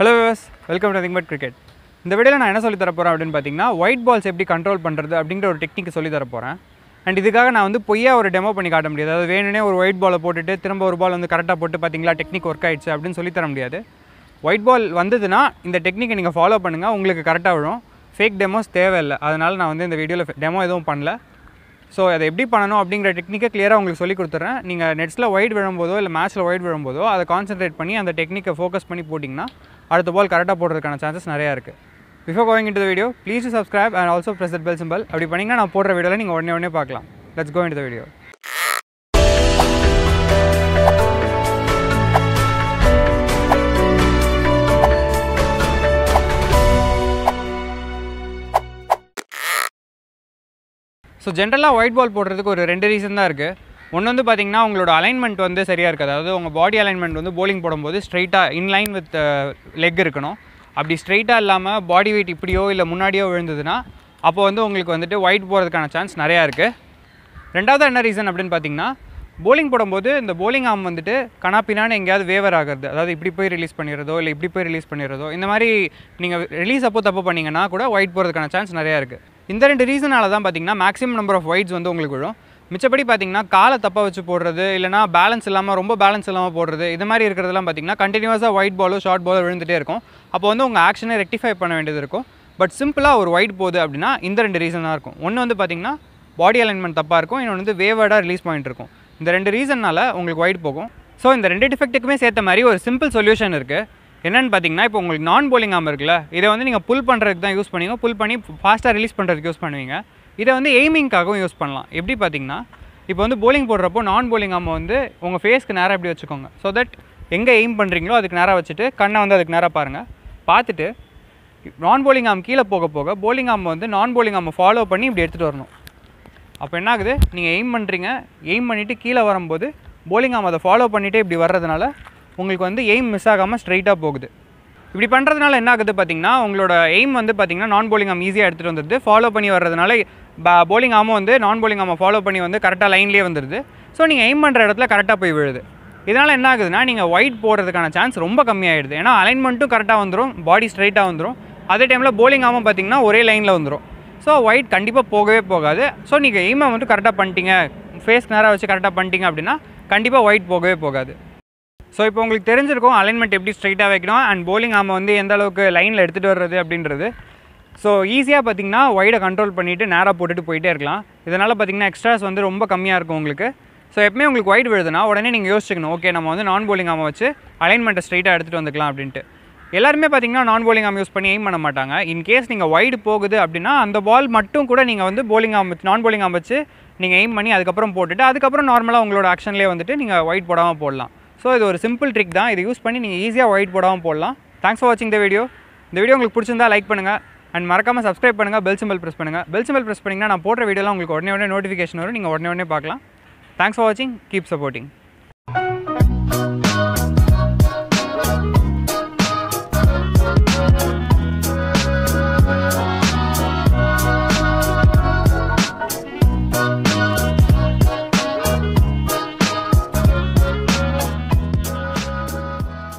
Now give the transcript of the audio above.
Hello viewers, welcome to Nothing But Cricket. In this video, I will tell you how white balls control the technique. And this I will demo a white ball, the technique work. White ball is technique you follow the fake demos. That's why I will demo video. So, if you want to technique, you can tell you about nets wide or match wide, you concentrate on the technique and focus on the ball, chances are higher. Before going into the video, please subscribe and also press that bell symbol. If you want to see the video, you can see. Let's go into the video. So generally white ball போடுறதுக்கு ஒரு ரெண்டு reason தான் இருக்கு. ஒன்னு வந்து பாத்தீங்கன்னா உங்களோட alignment வந்து சரியா இருக்காது. அதாவது உங்க பாடி அலைன்மென்ட் வந்து bowling போடும்போது ஸ்ட்ரைட்டா இன் லைன் வித் லெக் இருக்கணும். அப்படி ஸ்ட்ரைட்டா இல்லாம பாடி weight இப்படியோ இல்ல முன்னாடியோ விழுந்ததுனா அப்போ வந்து உங்களுக்கு வந்துட்டு ஒயிட் போறதுக்கான சான்ஸ் நிறைய இருக்கு. ரெண்டாவது என்ன ரீசன் அப்படினு பாத்தீங்கன்னா bowling போடும்போது இந்த bowling arm வந்துட்டு கணாபினான எங்கயாவது வேவர் ஆகுது. அதாவது இப்படி போய் ரிலீஸ் பண்ணிரதோ இல்ல இப்படி போய் ரிலீஸ் பண்ணிரதோ இந்த மாதிரி நீங்க ரிலீஸ் அப்போ தப்பு பண்ணீங்கனா கூட ஒயிட் போறதுக்கான சான்ஸ் நிறைய இருக்கு. இந்த ரெண்டு ரீசனால தான் பாத்தீங்கன்னா maximum number of wides வந்து உங்களுக்கு வரும். மிச்சபடி பாத்தீங்கன்னா காலை தப்பா வச்சு போடுறது இல்லனா பேலன்ஸ் இல்லாம ரொம்ப பேலன்ஸ் இல்லாம போடுறது இது மாதிரி இருக்குறதெல்லாம் பாத்தீங்கன்னா கண்டினியூஸா ஒயிட் பாலோ ஷார்ட் பாலோ விழுந்துட்டே இருக்கும். அப்போ வந்து உங்க ஆக்ஷனை ரெக்டிஃபை பண்ண வேண்டியது இருக்கும். பட் சிம்பிளா ஒரு ஒயிட் போகுது அப்படினா இந்த ரெண்டு ரீசனா இருக்கும். ஒன்னு வந்து பாத்தீங்கன்னா பாடி அலைன்மென்ட் தப்பா இருக்கும், இன்னொன்னு வந்து வேவர்டா ரிலீஸ் பாயிண்ட் இருக்கும். இந்த ரெண்டு ரீசனால உங்களுக்கு ஒயிட் போகும். சோ இந்த ரெண்டு டிஃபெக்ட்டுக்குமே சேர்த்த மாதிரி ஒரு சிம்பிள் சொல்யூஷன் இருக்கு. என்னன்னு பாத்தீங்கன்னா இப்போ உங்களுக்கு நான் bowling arm இருக்குல இத வந்து நீங்க புல் பண்றதுக்கு தான் யூஸ் பண்ணுவீங்க. புல் பண்ணி ஃபாஸ்டா ரிலீஸ் பண்றதுக்கு யூஸ் பண்ணுவீங்க. இத வந்து எய்மிங்காகவும் யூஸ் பண்ணலாம். எப்படி பாத்தீங்கன்னா இப்போ வந்து bowling போடுறப்போ நான் bowling arm வந்து உங்க ஃபேஸ்க்கு நேரா இப்படி வெச்சுக்கோங்க. சோ தட் எங்க எய்ம் பண்றீங்களோ அதுக்கு நேரா வெச்சிட்டு கண்ணை வந்து அதுக்கு நேரா பாருங்க. பார்த்துட்டு நான் bowling arm கீழ போக போக bowling arm வந்து நான் bowling arm ஃபாலோ பண்ணி இப்படி எடுத்துட்டு வரணும். அப்ப என்ன ஆகுது? நீங்க எய்ம் பண்றீங்க. எய்ம் பண்ணிட்டு கீழ வரும்போது bowling arm அத ஃபாலோ பண்ணிட்டே இப்படி வர்றதனால உங்களுக்கு வந்து எய்ம் மிஸ் ஆகாம ஸ்ட்ரைட்டா போகுது. இப்படி பண்றதனால என்ன ஆகுது பாத்தீங்கன்னா உங்களோட எய்ம் வந்து பாத்தீங்கன்னா நான் bowling arm ஈஸியா எடுத்துட்டு வந்துருது. ஃபாலோ பண்ணி வர்றதனால bowling arm வந்து நான் bowling arm ஃபாலோ பண்ணி வந்து கரெக்ட்டா லைன்லயே வந்துருது. சோ நீங்க எய்ம் பண்ற இடத்துல கரெக்ட்டா போய் விழுது. இதனால என்ன ஆகுதுன்னா நீங்க ஒயிட் போடுறதுக்கான சான்ஸ் ரொம்ப கம்மியாயிடுது. ஏனா அலைன்மென்ட்டும் கரெக்ட்டா வந்துரும், பாடி ஸ்ட்ரைட்டா வந்துரும். அதே டைம்ல bowling arm பாத்தீங்கன்னா ஒரே லைன்ல வந்துரும். சோ ஒயிட் கண்டிப்பா போகவே போகாது. சோ நீங்க எய்ம் வந்து கரெக்ட்டா பண்ணிட்டீங்க, ஃபேஸ் நேரா வச்சு கரெக்ட்டா பண்ணிட்டீங்க அப்படினா கண்டிப்பா ஒயிட் போகவே போகாது. So இப்போ உங்களுக்கு தெரிஞ்சிருக்கும் அலைன்மென்ட் எப்படி ஸ்ட்ரைட்டா வைக்கணும் and bowling arm வந்து எந்த அளவுக்கு லைன்ல எடுத்துட்டு வர்றது அப்படின்றது. சோ ஈஸியா பாத்தீங்கன்னா வைட கண்ட்ரோல் பண்ணிட்டு நேரா போட்டுட்டு போயிட்டே இருக்கலாம். இதனால பாத்தீங்கன்னா எக்ஸ்ட்ராஸ் வந்து ரொம்ப கம்மியா இருக்கும் உங்களுக்கு. சோ எப்பமே உங்களுக்கு வைட் விழுதுனா உடனே நீங்க யோசிச்சுக்கணும், ஓகே நம்ம வந்து நான் bowling arm வச்சு அலைன்மென்ட் ஸ்ட்ரைட்டா எடுத்துட்டு வந்துக்கலாம் அப்படினு. எல்லாரும் பாத்தீங்கன்னா நான் bowling arm யூஸ் பண்ணி எய்ம் பண்ண மாட்டாங்க. இன் கேஸ் நீங்க வைட் போகுது அப்படினா அந்த பால் மட்டும் கூட நீங்க வந்து bowling arm நான் bowling arm வச்சு நீங்க எய்ம் பண்ணி அதுக்கப்புறம் போட்டுட்டு அதுக்கப்புறம் நார்மலா உங்களோட ஆக்ஷன்லயே வந்துட்டு நீங்க வைட் போடாம போடலாம். So இது ஒரு சிம்பிள் ட்ரிக் தான். இது யூஸ் பண்ணி நீங்க ஈஸியா ஒயிட் போடாம போடலாம். Thanks for watching the video. இந்த வீடியோ உங்களுக்கு பிடிச்சிருந்தா லைக் பண்ணுங்க and மறக்காம subscribe பண்ணுங்க, bell symbol press பண்ணுங்க. Bell symbol press பண்ணீங்கன்னா நான் போடுற வீடியோலாம் உங்களுக்கு உடனே நோட்டிஃபிகேஷன் வரும். நீங்க உடனே பார்க்கலாம். Thanks for watching. Keep supporting.